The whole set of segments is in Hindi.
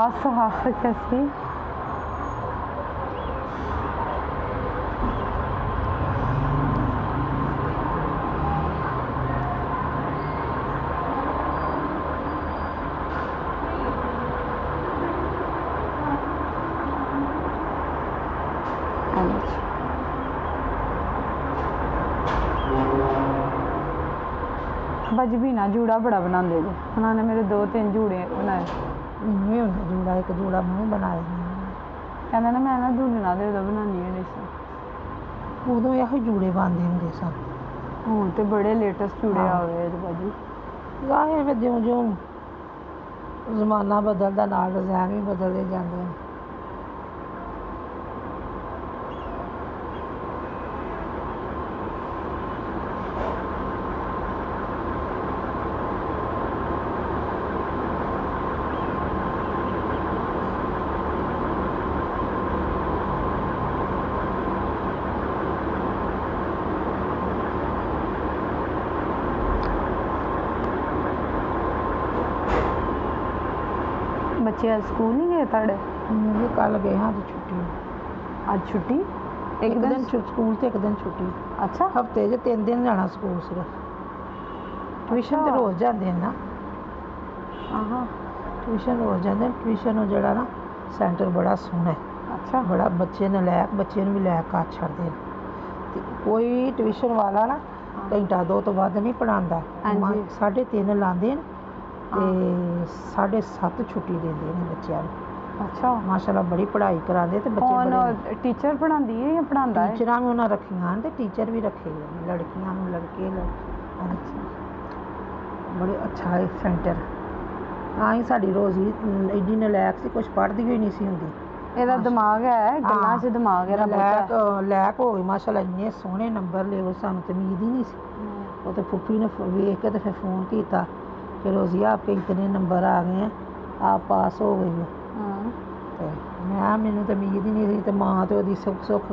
Hasta hasta kesme बज भी ना जूड़ा बड़ा बना दे उन्होंने मेरे दो तीन जूड़े बनाए जूड़ा एक जूड़ा बनाया कहना ना मैं ना जूड़े ना दे बनानी उदो यह जूड़े पाते होंगे सन हूँ तो बड़े लेटेस्ट जूड़े आ गए भाजी जाहिर फिर ज्यों ज्यों जमाना बदलता नाल डिजाइन भी बदलते जाते हैं बच्चे स्कूल नहीं गए थोड़े मुझे कल गए हाँ तो छुट्टी आज छुट्टी एक दिन स्कूल तो एक दिन छुट्टी अच्छा हफ्ते जो 3 दिन जाना स्कूल सिर्फ ट्यूशन तो रोज जाते हैं ना हाँ ट्यूशन रोज जाते हैं ट्यूशन जोड़ा ना सेंटर बड़ा सोहना है अच्छा बड़ा बच्चे ने लैक बच्चे भी लैक घर छड़ते हैं कोई ट्यूशन वाला ना घंटा दो तो बाद नहीं पढ़ाता 3:30 लाते हैं 7:30 छुट्टी देते हैं बच्चों को अच्छा माशाल्लाह बड़ी पढ़ाई कराते तो बच्चे टीचर पढ़ाती है या पढ़ाता है टीचर भी उन्हें रखियाँ तो टीचर भी रखे हुए लड़कियाँ लड़के अच्छा बड़े अच्छा है सेंटर हाँ ही साड़ी रोजी एडी नलैक से कुछ पढ़ती भी नहीं सी होंगी एदा दिमाग है गल्लां च दिमाग है लैक लैक हो गई माशाल्लाह इन्ने सोहने नंबर ले सानू तमीज ही नहीं सी वो तो फुफी ने वेख के तो फिर फोन किया कि रोजिया आपके इतने नंबर आ गए हैं आप पास हो गई हो तो मैं मैंने तो उम्मीद ही नहीं थी माँ तो वो सुख सुख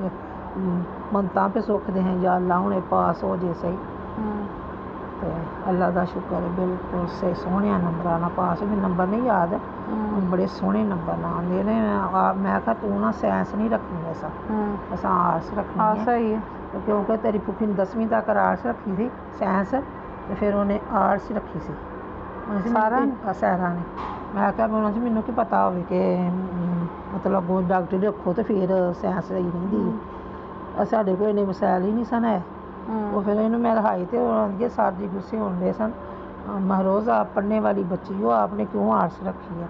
मनता पे सुख दे हैं या अल्लाह हूँ पास हो जे सही तो अल्लाह का शुक्र है बिल्कुल सही सोहने नंबर आना पास मेरे नंबर नहीं याद है बड़े सोहने नंबर ना आते ने मैं कहा तू ना साइंस नहीं रखनी ऐसा ऐसा आर्ट्स रखनी है तो क्योंकि तेरी फुफी ने 10वीं तक आर्ट्स रखी थी साइंस तो फिर उन्हें आर्ट्स रखी सी सारा सहरा ने मैं क्या बोलना चाहिए मैनू कि पता हो कि मतलब डॉक्टरी रखो तो फिर साइंस रही नहीं साढ़े को इन्ने मसैल ही नहीं सन है वो फिर इन्होंने मैं रखाई तो आंधी सर जी गुस्से होते सन महरोज आप पढ़ने वाली बच्ची हो आपने क्यों आर्ट्स रखी है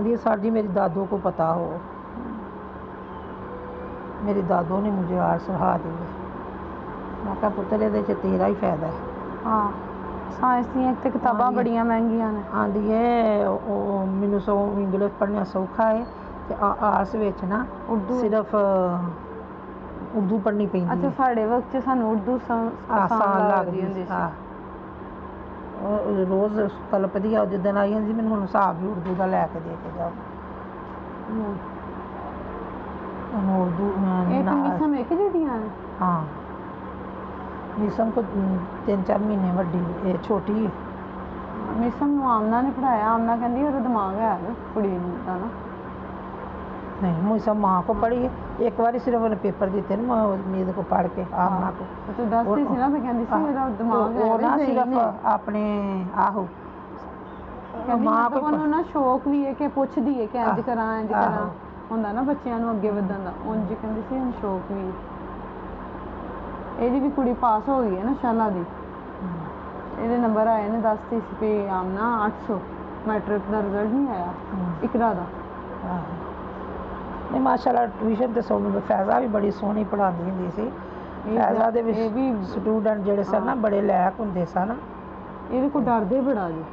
आंधी सर जी मेरी दादो को पता हो मेरी दादो ने मुझे आर्ट्स रखा दी है मैं क्या पुत्र ये तेरा ही फायदा है हाँ साइंस दी किताबां बड़िया महंगिया ने हाँ दी मैनू सौ इंग्लिश पढ़ना सौखा है आर्ट्स विच ना उर्दू सिर्फ उर्दू पढ़नी पैंदी अच्छा साढ़े वक्त सानू उर्दू आसान लगदी हुंदी सी रोज़ कलपदी आ जिद्दन आई जी मैनू हुण हिसाब भी उर्दू का लैके दे के जाओ उर्दू ना हाँ मिसम को 3-4 महीने वड्डी छोटी मिसम नूं आमना ने पढ़ाया आमना कहती है दिमाग है कुड़ी दा ना नहीं मिसम माँ को पढ़ी है एक बार सिर्फ उन्हें पेपर दिते ना मेरे को पढ़ के आमना को तो दसदी सी ना मैं कहती सी मेरा दिमाग है ना सिर्फ अपने आहो माँ को ना शौक भी है कि पुछदी है कि इंज करा होंदा ना बच्चियां नूं अगे वधन दा उंज कहती सी शौक भी है एदी भी कुड़ी पास हो गई है ना शाला दी एदे नंबर आए ने 10 पे आमना 800 मैट्रिक का रिजल्ट नहीं आया इकरा दा नहीं माशाल्लाह ट्यूशन ते सोहनी फैज़ा भी बड़ी सोहनी पढ़ाती हुंदी सी फैज़ा दे विच भी स्टूडेंट जेड़े सन ना बड़े लैक हुंदे सन एदे को डरदे बड़ा जी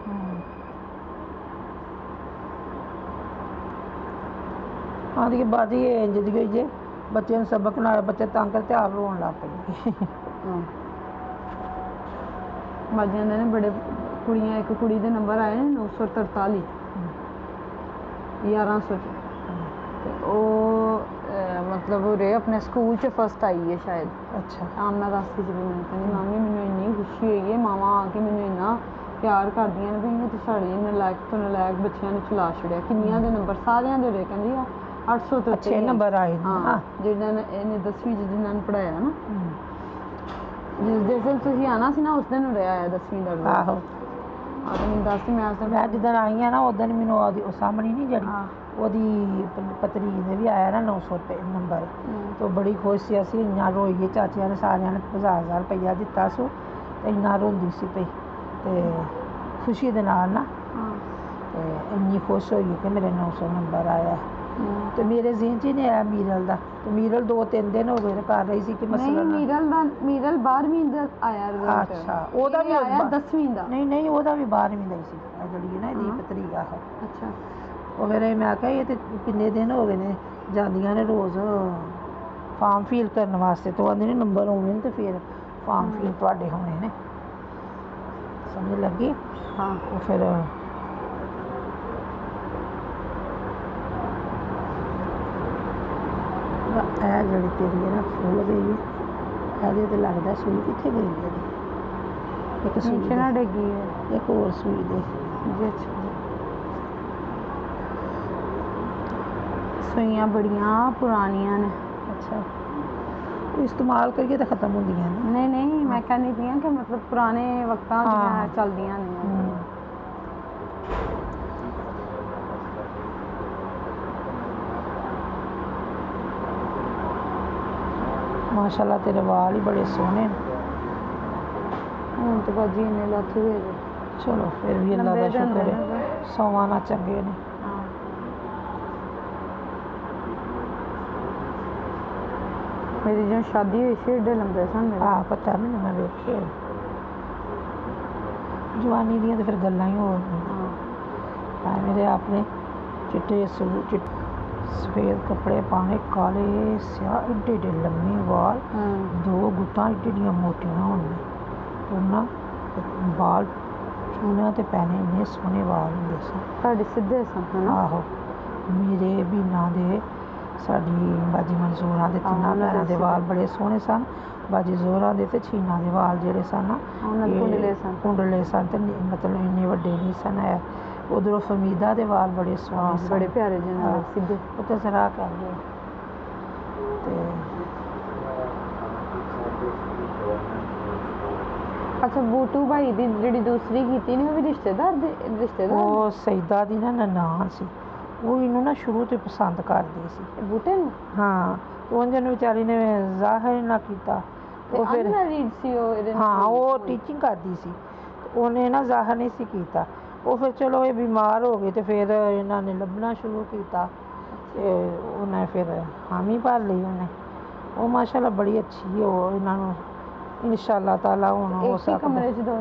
हाँ दी बाजी इंज दी होई जे बच्चे ने सबक ना बच्चे तंग करते आप रोन लग पे बाजियां ने बड़े कुड़ियाँ एक कुड़ी के नंबर आए 943 1100 तो मतलब रे अपने स्कूल च फर्स्ट आई है शायद अच्छा आमना दसती च भी मिलती मामी मैनू इन्नी खुशी हुई है मामा आके मैनू इन्ना प्यार कर दियां ने तो साढ़े नलायक तो नलायक बच्चों ने चला छड़िया किन्नियां दे नंबर सारियां दे रहे कहंदी आ 800 तो 6 नंबर आए। हां जिन्हां ने इहने 10वीं जिन्हां ने पढ़ाया ना जिस दिन तुसी आना सी ना उस दिन होया 10वीं दा। आहो आदमी 10वीं मैं उस दिन मैं जिस दिन आई ना उस दिन मेनू ओ सामने नहीं जड़ी ओदी पतरी ने भी आया ना 900 नंबर तो बड़ी खुश सी असी इन्ना रोईए चाचियां ने सारियां ने 50000 रुपया दिता सो इन्ना रोंदी सी पई ते खुशी दे नाल ना ते इन्नी खुश होई कि मेरे 900 नंबर आया तो मेरे जहन च नहीं आया मीरल दा। तो मीरल 2-3 दिन हो गए कर रही थी कि मसला नहीं मीरल 12वीं दा आया। अच्छा ओदा भी आया 10वीं दा नहीं नहीं ओदा भी 12वीं दा ही सी जड़ी ना दी पतरी आ। अच्छा वो मेरे मैं कहा ये तो किन्ने दिन हो गए ने जांदियां ने रोज़ फॉर्म फिल करने वास्ते तो आंदे ने नंबर होने तो फिर फॉर्म फिल थोड़े होने ने समझ लगी। हाँ वो फिर है जड़ी तेरी है ना फूल गई है तो लगता सूई कितने गई है एक सूई ना डगी है एक और सूई दे जी। सुइयां बड़ियां पुरानियां ने। अच्छा इस्तेमाल करिए तो खत्म हो गई नहीं नहीं मैं कहनी थी कि मतलब पुराने वक्तां हाँ। चल दियां ने माशाल्लाह तेरे वाल ही बड़े सोहने हूं तो भाजी इन्हें लथ हुए चलो फिर भी अल्लाह का शुक्र है सवाना चंगे ने। मेरी जो शादी हुई सी एडे लंबे सन हाँ पता मैंने मैं वेखे जवानी दियाँ तो फिर गल्लां ही होर हाँ मेरे आपने चिट्टे सूट चिट्टे सफेद कपड़े पाने काले स्याह एडे एडे लम्मे बाल दो गुटां एडियां मोटियां होने उन्ना बाल चूना तो पैने इन्ने सोहने बाल होंगे सन सीधे सन। आहो मेरे भी ना दे साड़ी बाजी मंसूरा के तिना भैन के वाल बड़े सोहने सन बाजी जोहरा के छीना के वाल जोड़े सन कुंडले सन तो मतलब इन्ने व्डे नहीं सन है। उधरों फमीदा के वाल बड़े सोहने बड़े प्यारे सीधे उत्तर सराह कर गए तो अच्छा बूटू भाई की जी दूसरी की रिश्तेदार रिश्तेदार वो सईदा की ना ननान सी वो इन्हों ना शुरू तो पसंद कर दी सी बूटे हाँ उन्हें बेचारी ने जाहिर ना किया तो फिर हाँ वो टीचिंग करती सी उन्हें ना जाहिर नहीं सी किया वो फिर चलो ये बीमार हो गई तो फिर इन्होंने लभना शुरू किया उन्हें फिर हामी भर ली उन्हें वो माशाल्लाह बड़ी अच्छी है वो इन्हों इंशाल्लाह ताला हुन हो सकदा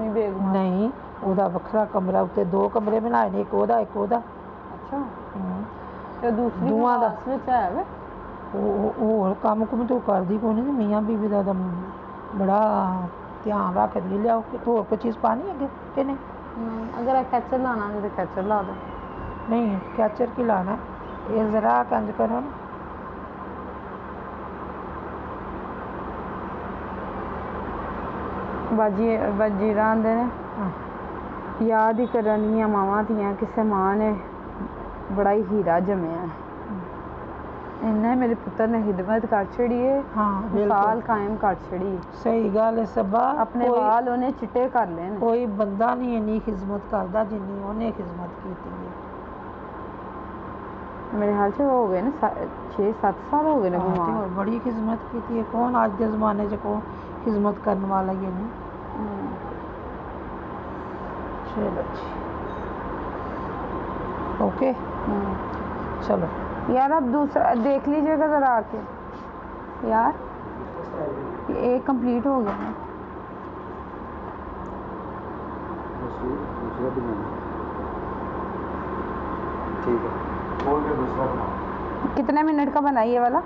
नहीं ओदा बखरा कमरा उत्ते दो कमरे बनाए ने एक ओदा तो दूसरी है और काम कुम तो करती कौन है मियाँ बीवी का बड़ा ध्यान रख दी लियाओ तो होर कोई चीज़ पानी अगर कि नहीं अगर कैचर लाना तो कैचर ला दो नहीं कैचर की लाना ये जरा कंज करो ना बाजी बाजीरा आते ने याद ही करनियां मावां दियां किसे मां ने बड़ा ही हीरा जमया इन्हें मेरे पुत्र ने हिदमत कर छड़ी है हाँ, मिसाल कायम कर छड़ी सही गल है सबा अपने वाल उन्हें चिट्टे कर लेने कोई बंदा नहीं इन्नी खिदमत करता जिन्नी उन्हें खिदमत की मेरे हाल से हो गए ना 6-7 साल हो गए ना बीमार बड़ी खिदमत की है कौन आज के जमाने च कौन खिदमत करने वाला ये नहीं चलो ओके चलो यार अब दूसरा देख लीजिएगा ज़रा आके यार ये कंप्लीट हो गया है ठीक है और दूसरा कितने मिनट का बनाइए वाला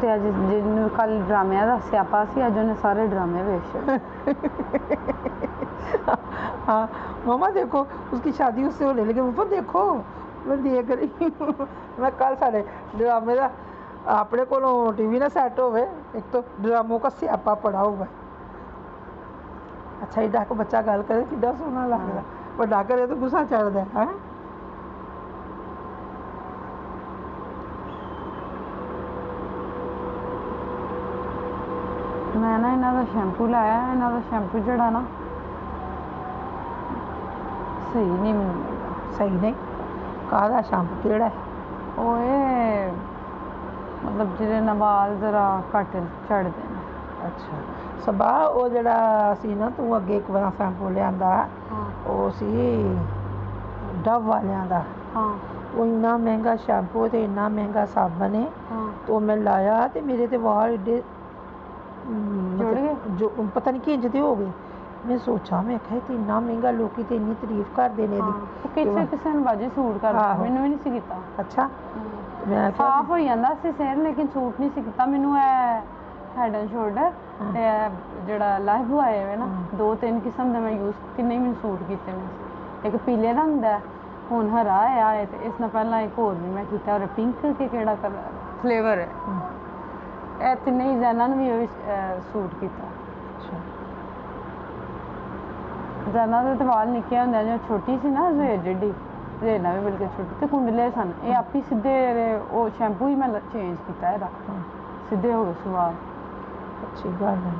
ਤੇ ਅੱਜ ਜਿਹਨੂੰ ਕੱਲ ਡਰਾਮਿਆਂ ਦਾ ਸਿਆਪਾ ਸੀ ਅੱਜ ਉਹਨੇ ਸਾਰੇ ਡਰਾਮੇ ਵੇਚ। हाँ मामा देखो उसकी शादी उससे हो ले, लेकिन ऊपर देखो मैं दिए करी मैं कल सारे ड्रामे का अपने को टीवी ना सैट हो गए, एक तो ड्रामों का स्यापा पड़ा हुआ। अच्छा इडा को बच्चा गल करे कि सोना लग रहा पर डा करे तो गुस्सा चढ़ता है। मैं ना इन्हों शैम्पू लाया, इन्हों शैम्पू जड़ा ना सही नहीं मिलता। सही नहीं कहा शैम्पू केड़ा है ओए, मतलब जिदे ना बाल जरा घट झड़ते हैं। अच्छा सबा वो जड़ा सी ना तू अगे एक बार शैम्पू लिया डव वालिया का, वो इन्ना महंगा शैम्पू तो इन्ना महंगा साबन है। तो मैं लाया तो मेरे तो बाल एडे मतलब जो पता नहीं किंज हो गए। मैं सोचा मैं आखिया तो इन्ना महंगा लोग इन्नी तारीफ कर देने बाजी सूट कर मैंने भी नहीं सी कीता। अच्छा मैं साफ हो जाता सी सिर लेकिन सूट नहीं सी कीता मैनू हेड एंड शोल्डर ते जड़ा लाइफ बॉय है ना 2-3 किस्म का मैं यूज किन्ने मैंने सूट किए ने, एक पीले रंग का हूँ हरा आया है तो इसना पहला एक होर भी मैं किया और पिंक के केड़ा कलर फ्लेवर है ए तिने जैन भी सूट किया। जैन तो बाल निके होंगे जो छोटी सी ना रेल जी रेलना भी बिल्कुल छोटी तो कुंडले सन ये आप ही सीधे वो शैम्पू ही मैं चेंज किया एदा सीधे हो गए सुभाव। अच्छी गल है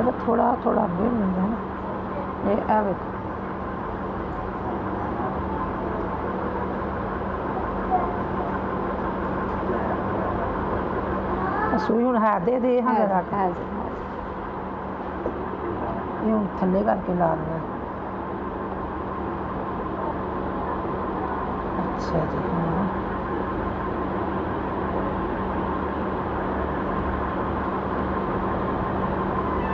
सब थोड़ा थोड़ा अगे मिलता है ना ये है वे सूई हूँ है दे हाँ रख ये हूँ थले करके ला देना। अच्छा जी हाँ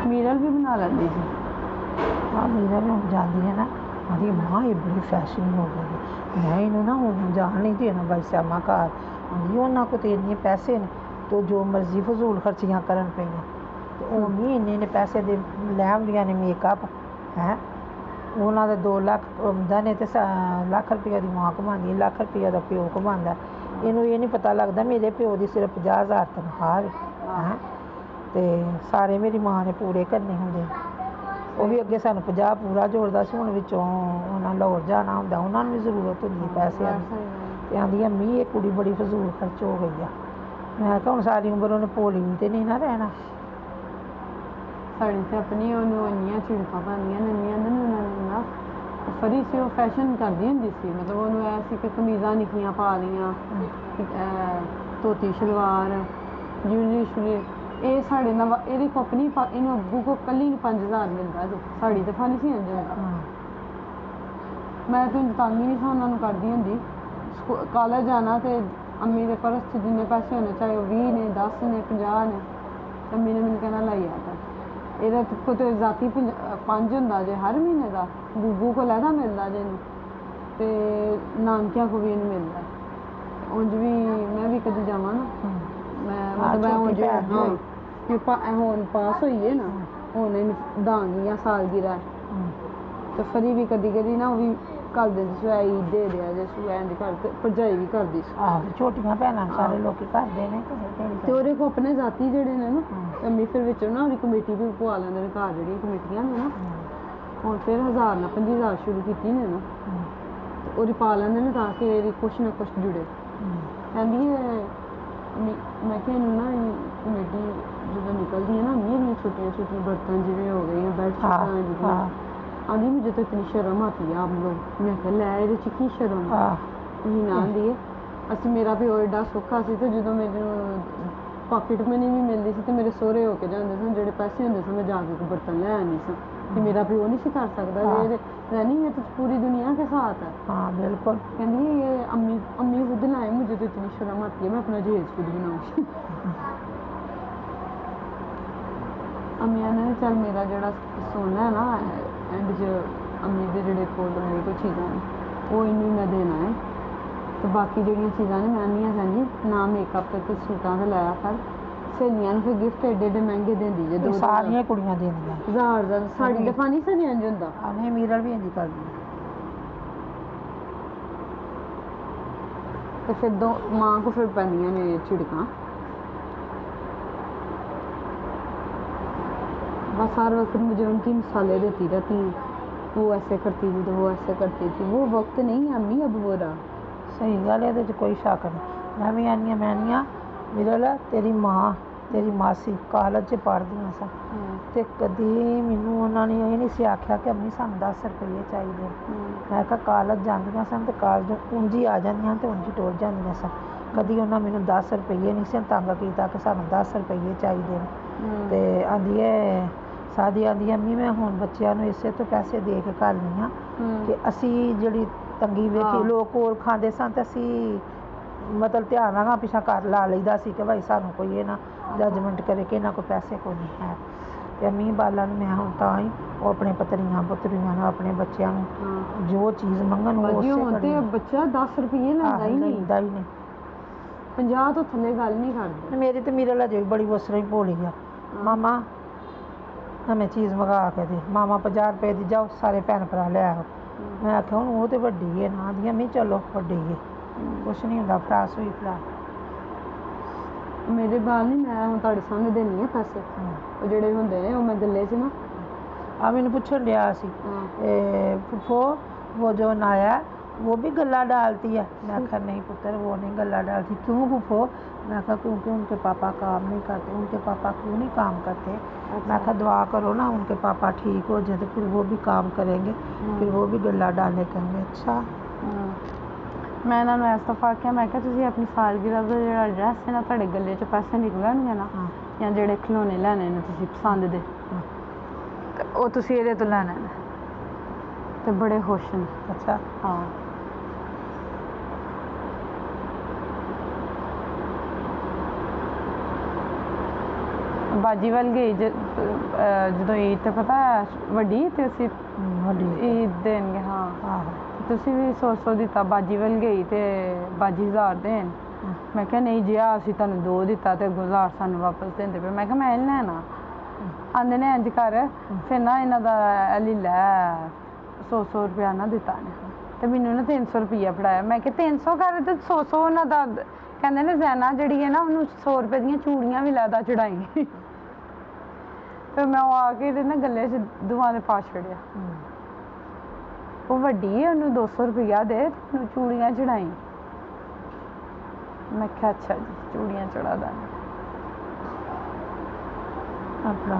मीरल भी बना लेंदी जी। हाँ मीरा भी हम जाती है ना अरे माँ ये बड़ी फैशन हो गई मैं इन्हों ना हम जान नहीं देना भाई श्यामा घर आँगी उन्होंने को तो इन्ने पैसे ने तो जो मर्जी फजूल खर्चियाँ करन पेइयां तो उन्हीं इन्ने इन्ने पैसे दे लैंदियां ने मेकअप हैं उन्हों का 2 लाख आमदा ने तो 1 लाख रुपया की माँ कमाती 1 लाख रुपया का प्यो कमाता इनू ये नहीं पता लगता मेरे प्यो की सिर्फ 50,000 तनख्वाह है हैं तो सारे मेरी माँ ने पूरे करने होंगे वह भी अगे सू 50 पूरा जोड़ता से हूँ बच्चों उन्हें लाहौर जाना होंगे उन्होंने भी जरूरत होंगी पैसे तो आँदी अम्मी ये कुड़ी बड़ी फजूल खर्च हो गई है। मैं कहा हूँ सारी उम्र उन्हें भोली तो नहीं ना रहना साड़ी तो अपनी इन झिड़क पादियाँ नन्निया फरी से वो फैशन कर दी होंगी सी मतलब उन्होंने ऐसी कि कमीज़ा निकलिया पा लिया धोती शलवार ज्यूलरी शुलरी ये साढ़े ना ये अपनी इन अगू को कल 5,000 मिलता जो साड़ी तो फल सी होंगे। मैं तो तंग ही नहीं कर दी होंगी कॉलेज जाना तो अम्मी के पर्स से जिन्ने पैसे होने चाहे 20 ने 10 ने 50 ने अम्मी ने मैंने कहना लाई आता ये तो जाती 5 होंगे जे हर महीने का बूबू को लहदा मिलता जे तो नानकिया को भी मिलता उंज भी मैं भी कभी जावा ना मैं हूँ पास होई है ना हूँ दांगी या सालगिरह तो फिर भी कभी कभी ना वो भी कर दें सुई दे दिया सुई भरजाई भी कर दी छोटिया भैन सारे लोग करते हैं तो वो को अपने जाति जोड़े ने ना अम्मी फिर बच्चों ना वो कमेटी भी पवा लेंगे घर जी कमेटियां ने ना और फिर 1000 ना 50,000 शुरू की ना तो वो पा लेंगे ताकि कुछ ना कुछ जुड़े कहती है। मैं क्या ना कमेटी जो निकलती है ना मेरी छोटिया छोटिया बर्तन जिमें हो गई बेडशीट आँधी मुझे तो इतनी शर्म आती है आप लोग मैं कह लै की शर्म यही ना आँदी है असं मेरा भी एडा सौखा से तो जो मेरे पॉकेट मनी भी मिलती सी तो मेरे सोहरे होके जाते सन जो पैसे होंगे सन मैं जाके बर्तन लै आनी सी मेरा प्यो नहीं कर सकता रहनी है तो पूरी दुनिया के साथ है। हाँ बिल्कुल कहती है ये अम्मी अम्मी खुद लाए मुझे तो इतनी शर्म आती है मैं अपना जहेज खुद बनाऊँ अम्मी ने चल मेरा जोड़ा सोना है ना एंड जो अम्मी के जोड़े कोल मेरे को चीज़ा वो इन्हें ना देना है। तो बाकी जो चीज़ा ने मैं नहीं समझी ना मेकअप तो सूटा से लाया पर सहेलियां फिर गिफ्ट एडे एडे महंगे देंदी जे दो सारियां कुड़ियां देंदियां हजार हजार साड़ी दफा नहीं सने इंज हुंदा अने मिरर भी इंज करदी तो फिर दो मां को फिर पैंदियां ने झिड़कां बस हर वक्त मुझे उनकी मिसालें देती रहती हैं। वो ऐसे करती थी तो वो ऐसे करती थी। वो वक्त नहीं है अम्मी अब वो रहा सही गल है तो कोई शक नहीं मैं भी आनी मैं मिरल तेरी माँ तेरी मासी कॉलेज च पढ़दियां सा ते कदें मैनू उन्होंने यह नहीं सी आख्या कि अम्मी सानू 10 रुपये चाहिए। मैं कहा कॉलेज जांदियां सन ते कॉलेज उंज ही आ जांदियां ते उंज ही टुर जांदियां सन। कदी उन्होंने मैनू 10 रुपये नहीं सन तंग कीता कि सानू 10 रुपये चाहिए ते आंदी है सादी आंदी अम्मी मैं हुण बच्चियां नू इसे तो पैसे दे के घालनी आ कि असी जिहड़ी तंगी वेखी लोग कोल खांदे सन ते असी मतलब ध्यान रखा पिछा घर ला लेता सी कि भाई सानू कोई ये ना जजमेंट करे कि इन्होंने कोई पैसे को नहीं है तो मीह बाला मैं हम ताई अपने पत्तरियां पुतरियां अपने बच्चों जो चीज़ मंगन बच्चा 10 रुपये लाता ही नहीं 50 तो थले गल नहीं करते। मेरी तो मेरे लजे भी बड़ी उस रही भोली है मामा हमें चीज़ मंगा के दे मामा 50 रुपये दी जाओ सारे भैन भरा लै आओ। मैं आख्या हूँ वो तो वड्डी है ना दी मीह चलो वड्डी है कुछ नहीं होंगे फरास हुई फरास मेरे बाल नहीं मैं हम थोड़े सामने देनी है पैसे वो जोड़े होंगे ने मैं गले से ना आ मैंने पूछन दिया फुफो वो जो नाया वो भी गला डालती है। मैं आखिर नहीं पुत्र वो नहीं गला डालती। क्यों फुफो मैं आखा क्योंकि उनके पापा काम नहीं करते। उनके पापा क्यों नहीं काम करते? मैं आखा दुआ करो ना उनके पापा ठीक हो जाए तो फिर वो भी काम करेंगे फिर वो भी गला डालने करेंगे। अच्छा मैं इन्होंने इस्तफा आख्या मैं तुम अपनी सालगिरह का जो ड्रैस है ना थोड़े गले च पैसे निकलन गए ना या जो खिलौने लैने ने तुम पसंद दे वो तुम ये तो लैने तो बड़े खुश हैं। अच्छा हाँ बाजी वाल गई जो ईद तो पता वड्डी तो असी ईद देंगे हाँ तुसी भी 100 दिता बाजी वाल गई तो बाजी 1000 देन मैं क्या नहीं जी असी तुहानू 2 दिता तो 1000 सानू वापस देंदे पे। मैं क्या मैं नहीं लैना आंदे ने इंज कर फिर ना इन्हां दा अली लै 100 रुपया ना दिता ने तो मैनू ना 300 रुपया फड़ाया। मैं क्या 300 कर तो 100 इन्हां दा कहंदे ने जैना जिहड़ी है ना उन्हूं 100 रुपये दीयां चूड़ियां भी लैदा चढ़ाई फिर मैं वो आके ना गले च दुआने पा छड़िया वो वड्डी है उन्हें 200 रुपया दे चूड़ियाँ चढ़ाई। मैं क्या अच्छा जी चूड़ियाँ चढ़ा दें अपना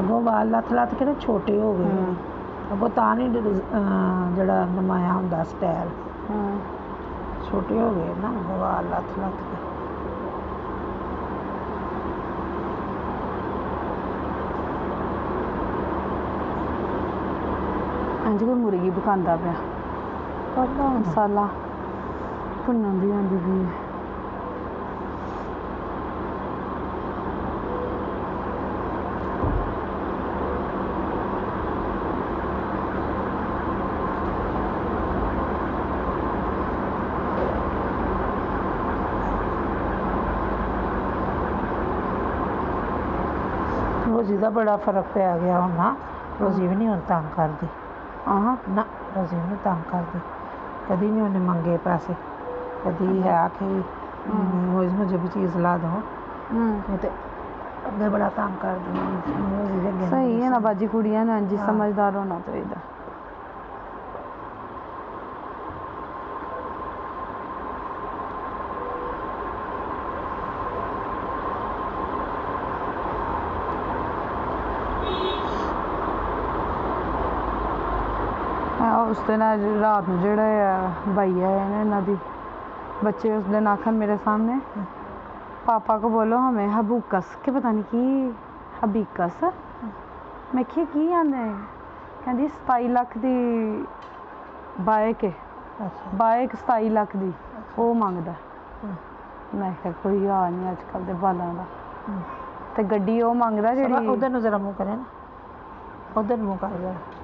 अगो बाल लथ लथ के ना छोटे हो गए अब वो तां नहीं जड़ा नमाया होंदा स्टाइल छोटे हो गए ना हवा लथ लथ के अंज कोई मुर्गी पकांदा पिया पता मसाला भुन्नन दी आंदी भी रोजी का बड़ा फर्क पै गया हूँ ना रोजी भी नहीं हम तंग करती हाँ ना रोजी भी नहीं तंग करती कभी नहीं उन्हें मंगे पैसे कभी है आखिर रोज मुझे भी चीज़ ला दो तो अगर बड़ा तंग कर दी सही है ना बाजी कुड़ियाँ ना जी समझदार होना चाहिए। उस दिन रात में जोड़ा भैया है ना दी बच्चे उस दिन आखन मेरे सामने पापा को बोलो हमें हबूकस के पता नहीं की हबीकस मैं क्या की आने कहती 27 लाख दी बाइक है बाइक 27 लाख दी वो मांगदा मैं क्या कोई हाल नहीं अजकल दे बालां दा ते गड्डी ओ मंगदा जेड़ी उधर नजर मुंह करे ना उधर मुंह कर जा